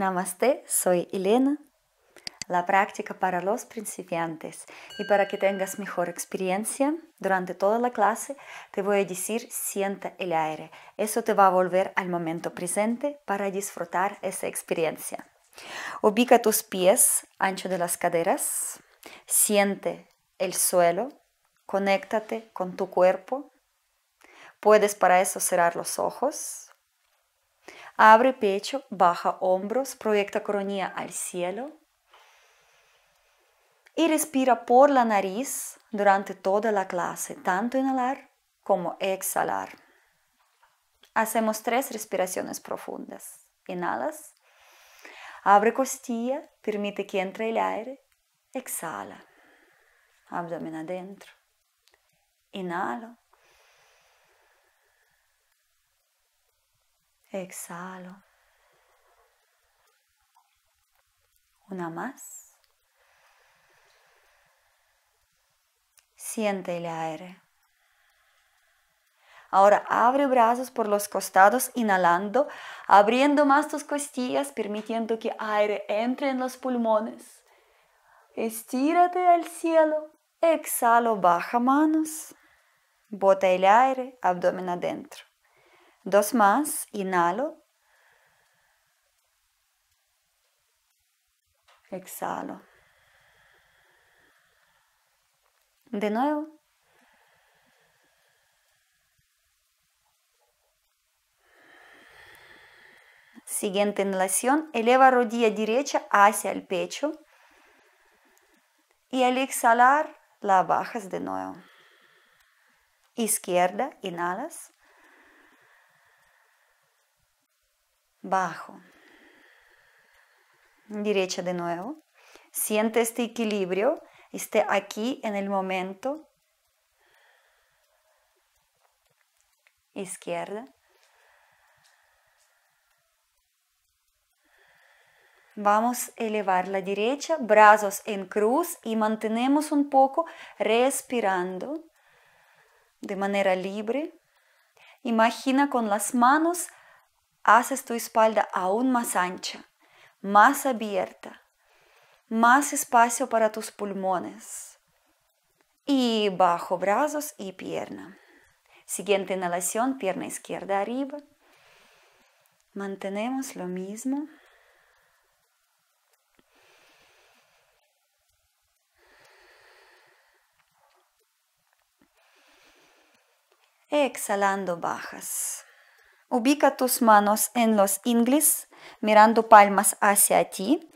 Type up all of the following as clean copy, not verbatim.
Namaste, soy Elena. La práctica para los principiantes. Y para que tengas mejor experiencia durante toda la clase, te voy a decir: sienta el aire. Eso te va a volver al momento presente para disfrutar esa experiencia. Ubica tus pies ancho de las caderas, siente el suelo, conéctate con tu cuerpo. Puedes para eso cerrar los ojos. Abre pecho, baja hombros, proyecta coronilla al cielo. Y respira por la nariz durante toda la clase, tanto inhalar como exhalar. Hacemos 3 respiraciones profundas. Inhalas, abre costilla, permite que entre el aire, exhala. Abdomen adentro. Inhalo. Exhalo. Una más. Siente el aire. Ahora abre brazos por los costados, inhalando, abriendo más tus costillas, permitiendo que aire entre en los pulmones. Estírate al cielo. Exhalo, baja manos. Bota el aire, abdomen adentro. 2 más, inhalo. Exhalo. De nuevo. Siguiente inhalación. Eleva rodilla derecha hacia el pecho. Y al exhalar, la bajas de nuevo. Izquierda, inhalas. Bajo. Derecha de nuevo. Siente este equilibrio. Esté aquí en el momento. Izquierda. Vamos a elevar la derecha, brazos en cruz y mantenemos un poco respirando de manera libre. Imagina con las manos haces tu espalda aún más ancha, más abierta. Más espacio para tus pulmones. Y bajo brazos y pierna. Siguiente inhalación, pierna izquierda arriba. Mantenemos lo mismo. Exhalando bajas. Ubica tus manos en los ingles, mirando palmas hacia ti.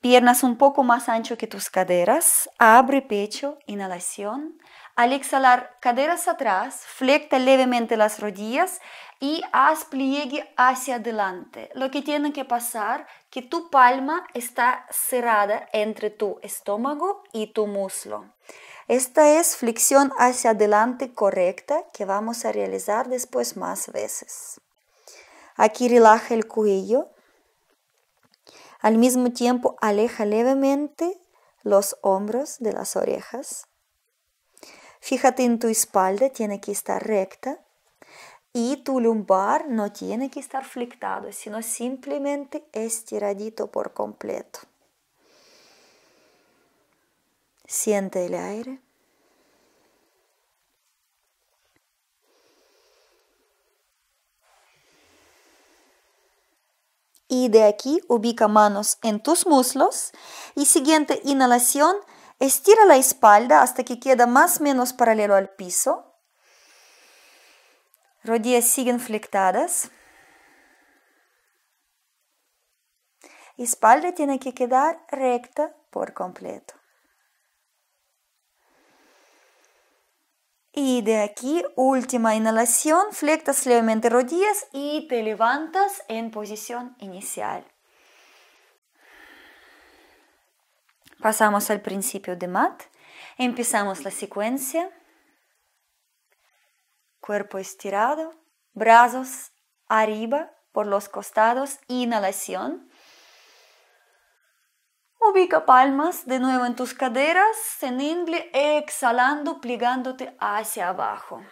Piernas un poco más ancho que tus caderas, abre pecho, inhalación. Al exhalar, caderas atrás, flecta levemente las rodillas y haz pliegue hacia adelante. Lo que tiene que pasar, que tu palma está cerrada entre tu estómago y tu muslo. Esta es flexión hacia adelante correcta que vamos a realizar después más veces. Aquí relaja el cuello. Al mismo tiempo, aleja levemente los hombros de las orejas. Fíjate en tu espalda, tiene que estar recta. Y tu lumbar no tiene que estar flectado, sino simplemente estiradito por completo. Siente el aire. Y de aquí ubica manos en tus muslos. Y siguiente inhalación, estira la espalda hasta que queda más o menos paralelo al piso. Rodillas siguen flectadas. Espalda tiene que quedar recta por completo. Y de aquí, última inhalación, flectas levemente rodillas y te levantas en posición inicial. Pasamos al principio de mat. Empezamos la secuencia. Cuerpo estirado, brazos arriba por los costados, inhalación. Ubica palmas de nuevo en tus caderas, en ingle, exhalando, plegándote hacia abajo.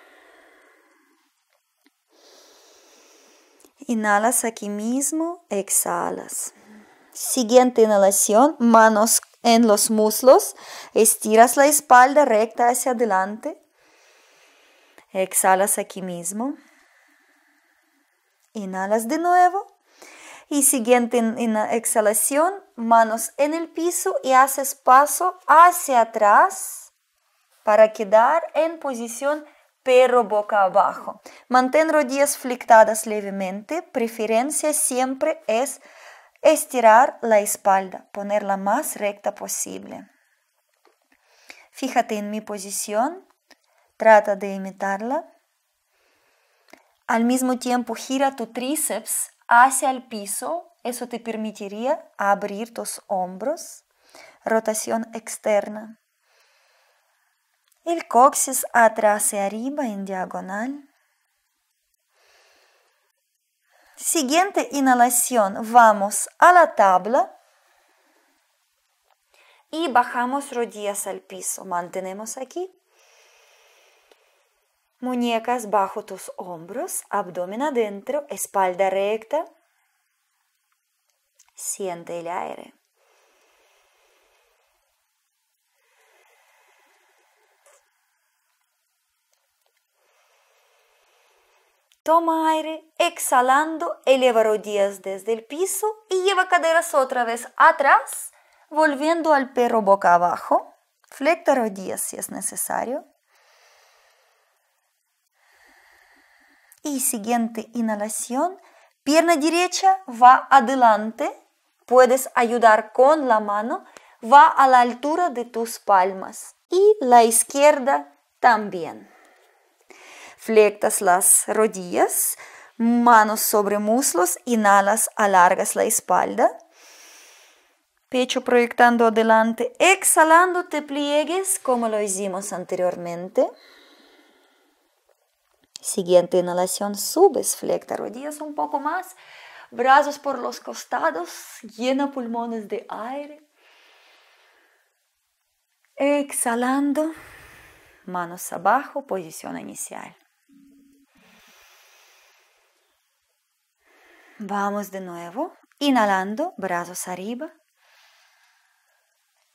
Inhalas aquí mismo, exhalas. Siguiente inhalación, manos en los muslos, estiras la espalda recta hacia adelante. Exhalas aquí mismo. Inhalas de nuevo. Y siguiente exhalación, manos en el piso y haces paso hacia atrás para quedar en posición pero boca abajo. Mantén rodillas flectadas levemente, preferencia siempre es estirar la espalda, ponerla más recta posible. Fíjate en mi posición, trata de imitarla. Al mismo tiempo gira tu tríceps hacia el piso, eso te permitiría abrir tus hombros, rotación externa, el coxis atrás y arriba en diagonal. Siguiente inhalación, vamos a la tabla y bajamos rodillas al piso, mantenemos aquí. Muñecas bajo tus hombros, abdomen adentro, espalda recta. Siente el aire. Toma aire, exhalando, eleva rodillas desde el piso y lleva caderas otra vez atrás, volviendo al perro boca abajo. Flecta rodillas si es necesario. Y siguiente inhalación, pierna derecha va adelante, puedes ayudar con la mano, va a la altura de tus palmas y la izquierda también. Flectas las rodillas, manos sobre muslos, inhalas, alargas la espalda, pecho proyectando adelante, exhalando te pliegues como lo hicimos anteriormente. Siguiente inhalación, subes, flecta rodillas un poco más, brazos por los costados, llena pulmones de aire. Exhalando, manos abajo, posición inicial. Vamos de nuevo, inhalando, brazos arriba.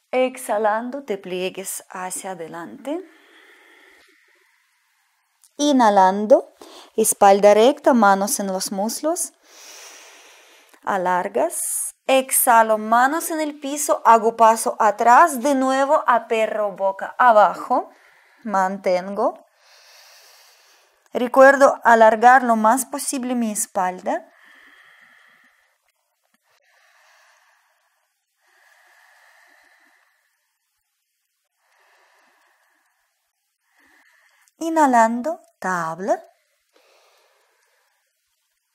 Exhalando, te pliegues hacia adelante. Inhalando, espalda recta, manos en los muslos, alargas, exhalo, manos en el piso, hago paso atrás, de nuevo a perro boca abajo, mantengo, recuerdo alargar lo más posible mi espalda. Inhalando, tabla,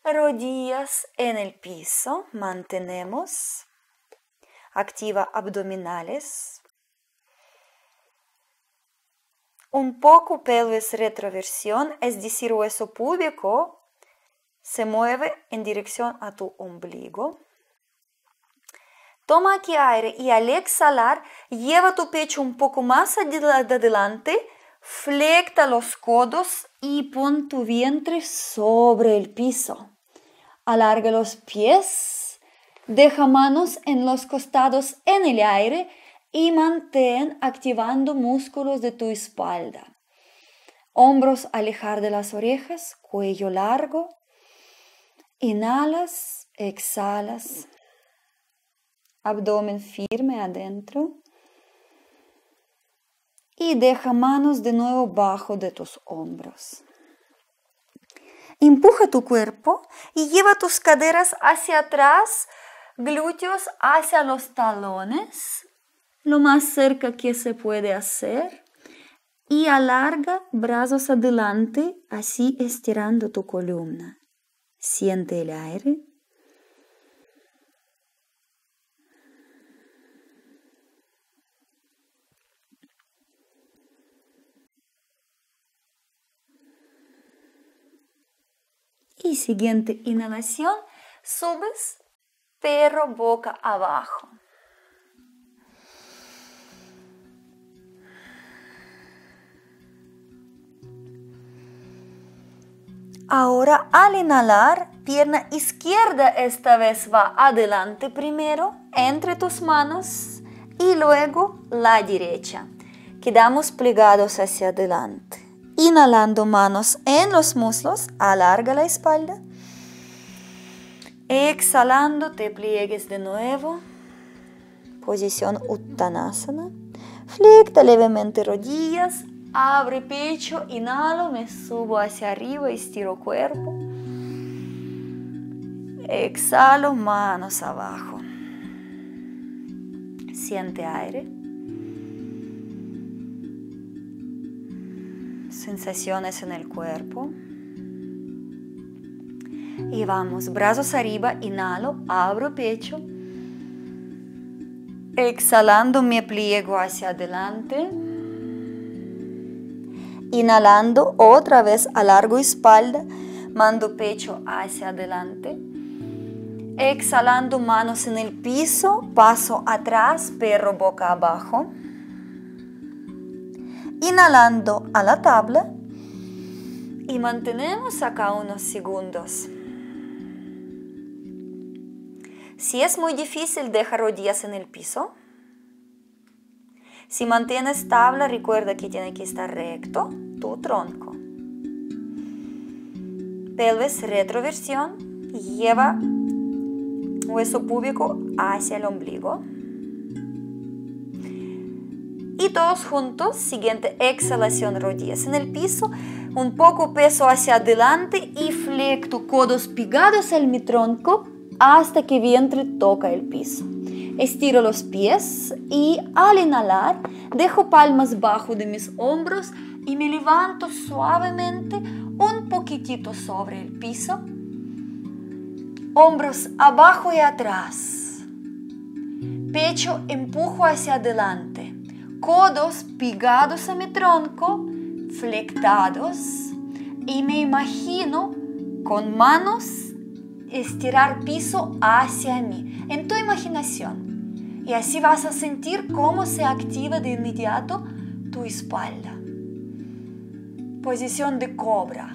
rodillas en el piso, mantenemos, activa abdominales, un poco pelvis retroversión, es decir, hueso púbico se mueve en dirección a tu ombligo. Toma aquí aire y al exhalar lleva tu pecho un poco más adelante. Flecta los codos y pon tu vientre sobre el piso. Alarga los pies, deja manos en los costados en el aire y mantén activando músculos de tu espalda. Hombros alejar de las orejas, cuello largo. Inhalas, exhalas. Abdomen firme adentro. Y deja manos de nuevo bajo de tus hombros. Empuja tu cuerpo y lleva tus caderas hacia atrás, glúteos hacia los talones, lo más cerca que se puede hacer. Y alarga brazos adelante, así estirando tu columna. Siente el aire. Y siguiente inhalación, subes, perro boca abajo. Ahora al inhalar, Pierna izquierda esta vez va adelante primero, entre tus manos y luego la derecha. Quedamos plegados hacia adelante. Inhalando manos en los muslos, alarga la espalda. Exhalando te pliegues de nuevo. Posición Uttanasana. Flecta levemente rodillas, abre pecho, inhalo, me subo hacia arriba, estiro cuerpo. Exhalo, manos abajo. Siente aire. Sensaciones en el cuerpo. Y vamos, brazos arriba, inhalo, abro pecho. Exhalando me pliego hacia adelante. Inhalando otra vez alargo espalda, mando pecho hacia adelante. Exhalando manos en el piso, paso atrás, perro boca abajo. Inhalando a la tabla y mantenemos acá unos segundos. Si es muy difícil, deja rodillas en el piso. Si mantienes tabla, recuerda que tiene que estar recto tu tronco. Pelvis retroversión, lleva hueso púbico hacia el ombligo. Y todos juntos, siguiente exhalación, rodillas en el piso, un poco peso hacia adelante y flecto, codos pegados al mi tronco hasta que vientre toca el piso. Estiro los pies y al inhalar dejo palmas bajo de mis hombros y me levanto suavemente un poquitito sobre el piso. Hombros abajo y atrás. Pecho empujo hacia adelante. Codos pegados a mi tronco, flectados, y me imagino con manos estirar piso hacia mí, en tu imaginación. Y así vas a sentir cómo se activa de inmediato tu espalda. Posición de cobra.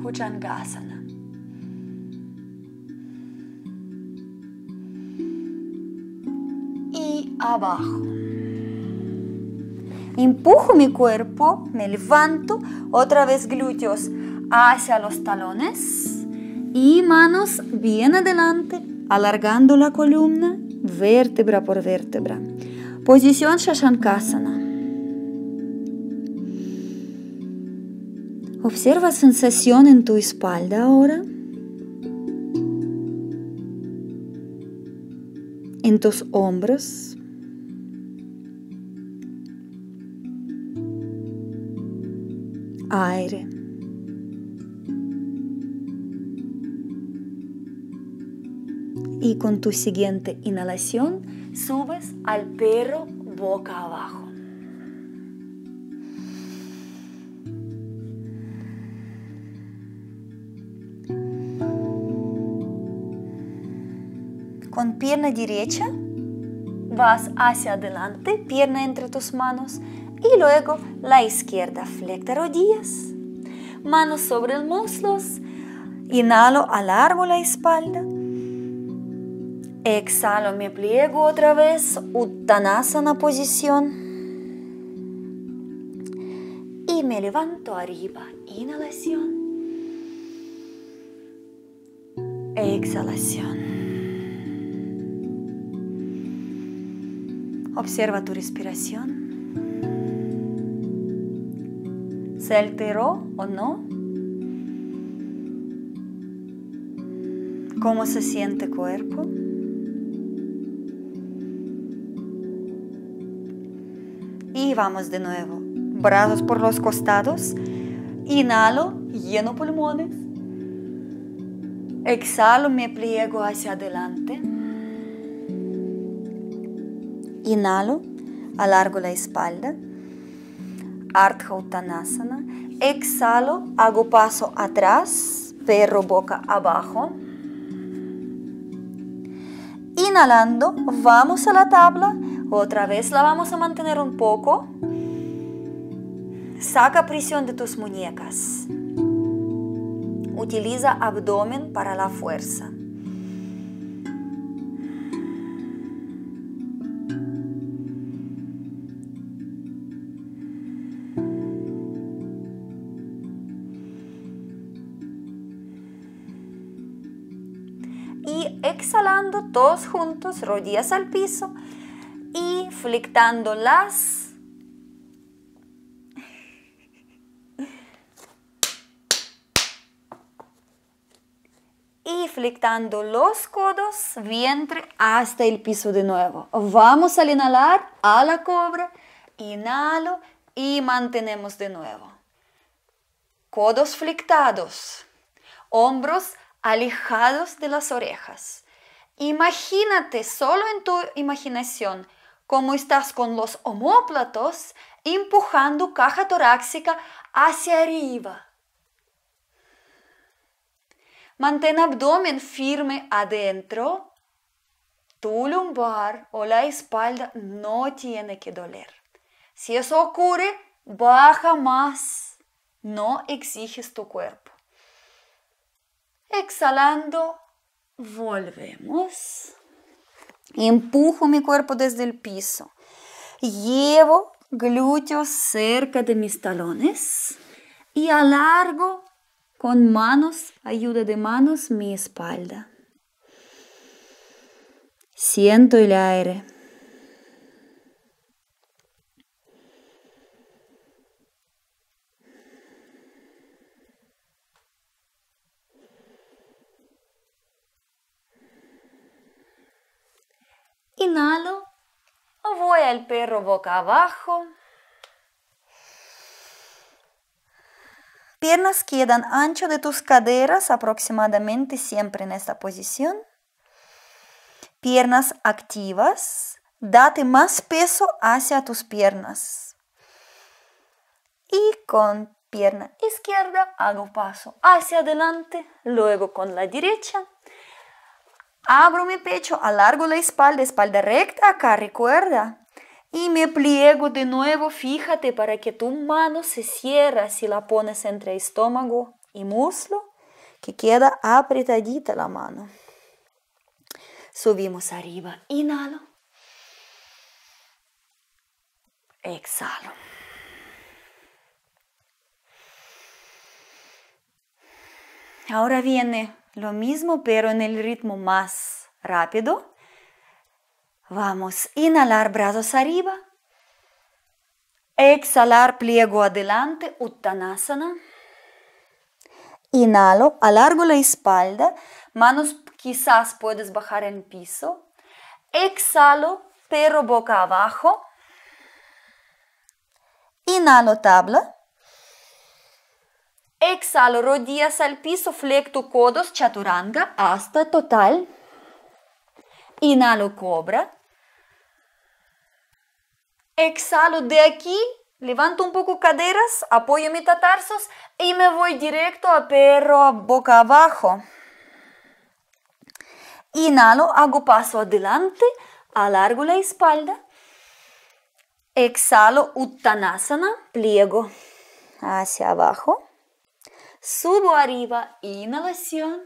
Bhujangasana. Abajo. Empujo mi cuerpo, me levanto, otra vez glúteos hacia los talones y manos bien adelante, alargando la columna, vértebra por vértebra. Posición Shashankasana. Observa sensación en tu espalda ahora, en tus hombros. Aire. Y con tu siguiente inhalación subes al perro boca abajo. Con pierna derecha vas hacia adelante, pierna entre tus manos. Y luego la izquierda, flecta rodillas, manos sobre los muslos, inhalo, alargo la espalda, exhalo, me pliego otra vez, Uttanasana posición, y me levanto arriba, inhalación, exhalación. Observa tu respiración. ¿Se alteró o no? ¿Cómo se siente el cuerpo? Y vamos de nuevo. Brazos por los costados. Inhalo, lleno pulmones. Exhalo, me pliego hacia adelante. Inhalo, alargo la espalda. Ardha Uttanasana. Exhalo, hago paso atrás, perro boca abajo. Inhalando, vamos a la tabla. Otra vez la vamos a mantener un poco. Saca presión de tus muñecas. Utiliza abdomen para la fuerza. Y exhalando todos juntos, rodillas al piso y flectando las y flectando los codos, vientre hasta el piso de nuevo. Vamos al inhalar a la cobra, inhalo y mantenemos de nuevo. Codos flectados, hombros alejados de las orejas. Imagínate, solo en tu imaginación, cómo estás con los omóplatos empujando caja torácica hacia arriba. Mantén abdomen firme adentro. Tu lumbar o la espalda no tiene que doler. Si eso ocurre, baja más. No exiges tu cuerpo. Exhalando, volvemos. Empujo mi cuerpo desde el piso. Llevo glúteos cerca de mis talones y alargo con manos, ayuda de manos, mi espalda. Siento el aire. Inhalo, voy al perro boca abajo. Piernas quedan ancho de tus caderas aproximadamente siempre en esta posición. Piernas activas, date más peso hacia tus piernas. Y con pierna izquierda hago paso hacia adelante, luego con la derecha. Abro mi pecho, alargo la espalda, espalda recta acá, recuerda. Y me pliego de nuevo, fíjate para que tu mano se cierra si la pones entre estómago y muslo, que queda apretadita la mano. Subimos arriba, inhalo. Exhalo. Ahora viene lo mismo, pero en el ritmo más rápido. Vamos, inhalar brazos arriba. Exhalar pliego adelante, Uttanasana. Inhalo, alargo la espalda. Manos quizás puedes bajar en piso. Exhalo, perro boca abajo. Inhalo, tabla. Exhalo, rodillas al piso, flecto codos, chaturanga, hasta total. Inhalo, cobra. Exhalo de aquí, levanto un poco caderas, apoyo mis metatarsos y me voy directo a perro boca abajo. Inhalo, hago paso adelante, alargo la espalda. Exhalo, Uttanasana, pliego hacia abajo. Subo arriba, inhalación.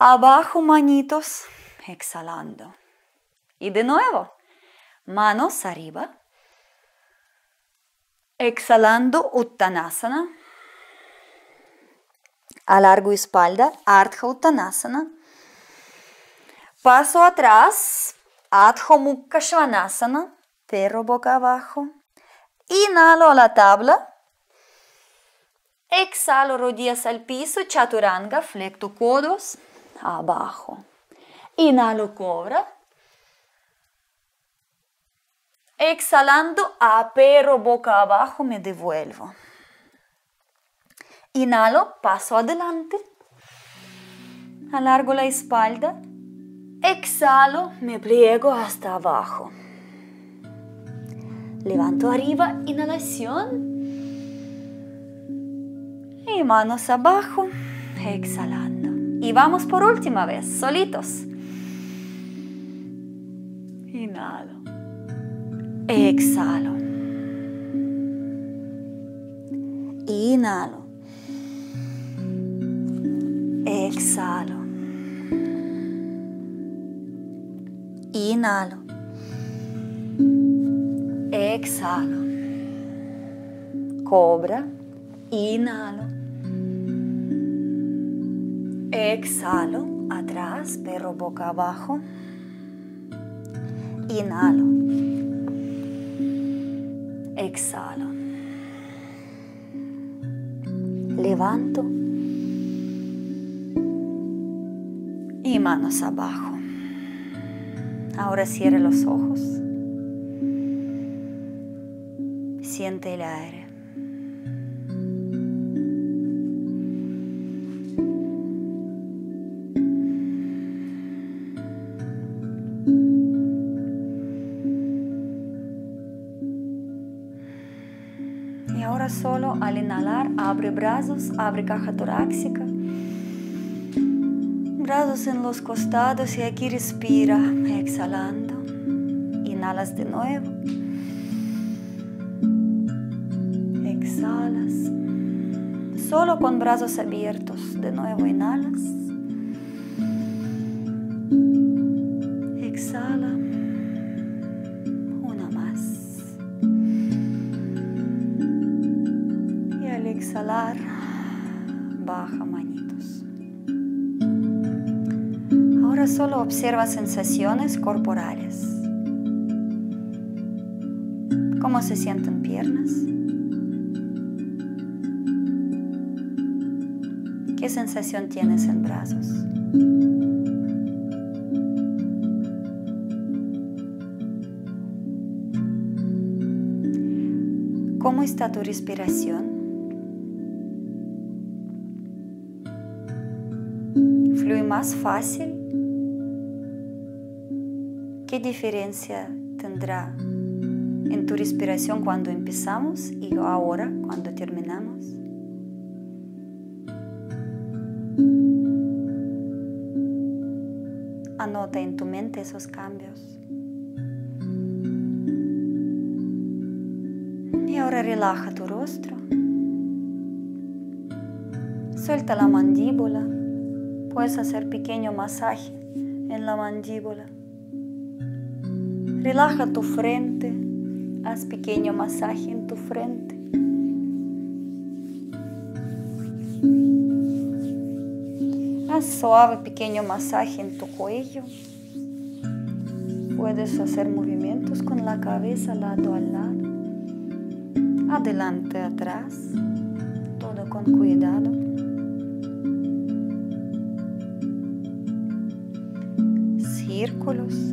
Abajo, manitos, exhalando. Y de nuevo, manos arriba. Exhalando, Uttanasana. Alargo espalda, Ardha Uttanasana. Paso atrás, Adho Mukha Svanasana, perro boca abajo. Inhalo a la tabla. Exhalo, rodillas al piso, chaturanga, flecto codos, abajo. Inhalo, cobra. Exhalando, a perro boca abajo, me devuelvo. Inhalo, paso adelante. Alargo la espalda. Exhalo, me pliego hasta abajo. Levanto arriba, inhalación. Y manos abajo, exhalando. Y vamos por última vez, solitos. Inhalo. Exhalo. Inhalo. exhalo. Inhalo. Exhalo. Cobra. Inhalo. Exhalo. Atrás, perro boca abajo. Inhalo. Exhalo. Levanto. Y manos abajo. Ahora cierre los ojos. Siente el aire. Y ahora solo al inhalar abre brazos, abre caja torácica. Brazos en los costados y aquí respira, exhalando. Inhalas de nuevo. Exhalas. Solo con brazos abiertos. De nuevo inhalas. Exhala. Una más. Y al exhalar, baja manitos. Ahora solo observa sensaciones corporales. ¿Cómo se sienten piernas? ¿Qué sensación tienes en brazos? ¿Cómo está tu respiración? ¿Fluye más fácil? ¿Qué diferencia tendrá en tu respiración cuando empezamos y ahora cuando terminamos? Anota en tu mente esos cambios. Y ahora relaja tu rostro. Suelta la mandíbula. Puedes hacer pequeño masaje en la mandíbula. Relaja tu frente, haz pequeño masaje en tu frente. Haz suave pequeño masaje en tu cuello. Puedes hacer movimientos con la cabeza lado a lado, adelante, atrás, todo con cuidado. Círculos.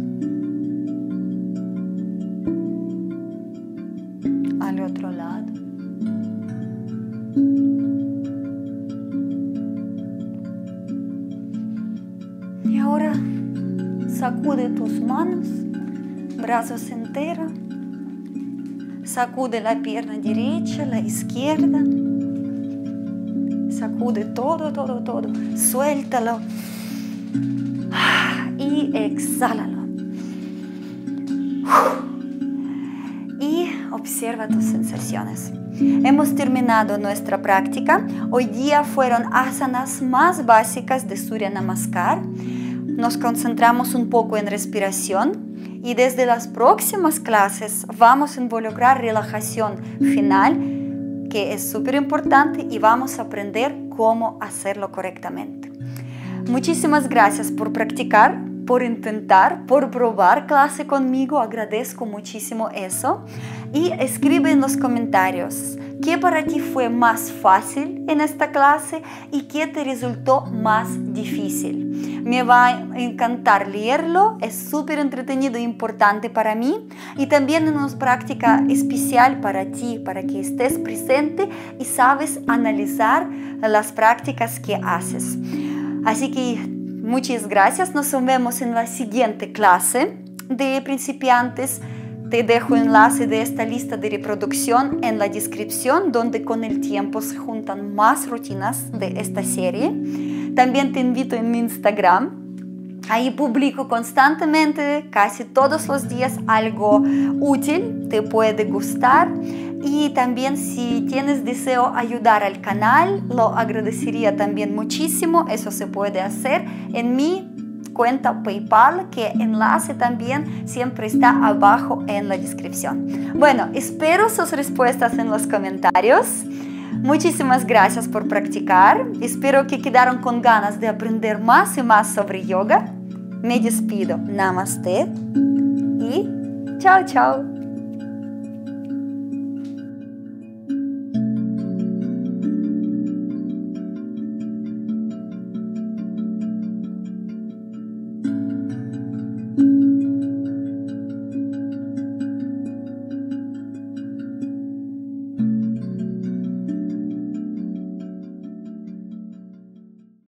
Otro lado. Y ahora sacude tus manos, brazos enteros, sacude la pierna derecha, la izquierda, sacude todo, todo, todo, suéltalo y exhálalo. Observa tus sensaciones. Hemos terminado nuestra práctica. Hoy día fueron asanas más básicas de Surya Namaskar. Nos concentramos un poco en respiración y desde las próximas clases vamos a involucrar relajación final, que es súper importante, y vamos a aprender cómo hacerlo correctamente. Muchísimas gracias por practicar, por intentar, por probar clase conmigo. Agradezco muchísimo eso. Y escribe en los comentarios qué para ti fue más fácil en esta clase y qué te resultó más difícil. Me va a encantar leerlo, es súper entretenido e importante para mí. Y también una práctica especial para ti, para que estés presente y sabes analizar las prácticas que haces. Así que muchas gracias, nos vemos en la siguiente clase de principiantes. Te dejo enlace de esta lista de reproducción en la descripción, donde con el tiempo se juntan más rutinas de esta serie. También te invito en mi Instagram, Ahí publico constantemente, casi todos los días, algo útil, te puede gustar. Y también si tienes deseo ayudar al canal, lo agradecería también muchísimo. Eso se puede hacer en mi cuenta PayPal, que enlace también siempre está abajo en la descripción. Bueno, espero sus respuestas en los comentarios. Muchísimas gracias por practicar. Espero que quedaron con ganas de aprender más y más sobre yoga. Me despido. Namaste y chao, chao.